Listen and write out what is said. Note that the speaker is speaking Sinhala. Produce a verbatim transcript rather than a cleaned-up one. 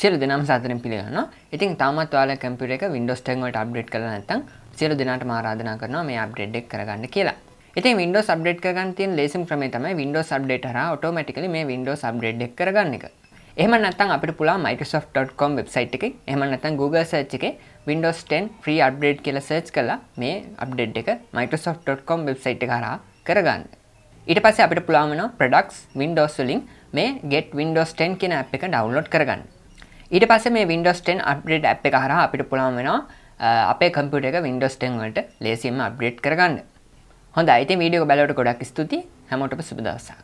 සියලු දෙනාම සාදරයෙන් පිළිගන්නවා. ඉතින් තාමත් ඔයාලා කම්පියුටර් එක Windows ten වලට අප්ඩේට් කරලා නැත්නම් සියලු දෙනාටම ආරාධනා කරනවා මේ අප්ඩේට් එක කරගන්න කියලා. ඉතින් Windows අප්ඩේට් කරගන්න තියෙන ලේසිම ක්‍රමය තමයි Windows update හරහා ඔටෝමැටිකලි මේ Windows update එක කරගන්න එක. එහෙම නැත්නම් අපිට පුළුවන් Microsoft dot com වෙබ්සයිට් එකේ එහෙම නැත්නම් Google search එකේ Windows ten free update කියලා search කරලා මේ update එක Microsoft dot com වෙබ්සයිට් එක හරහා කරගන්න. ඊට පස්සේ අපිට පුළුවන් වෙනවා products Windows වලින් මේ get Windows ten කියන app එක download කරගන්න. ඊට පස්සේ මේ Windows ten update app එක හරහා අපිට පුළුවන් වෙනවා අපේ computer එක Windows ten වලට ලේසියෙන්ම update කරගන්න. හොඳයි, ඉතින් වීඩියෝ එක බලවට ගොඩක් ස්තුතියි. හැමෝටම සුබ දවසක්.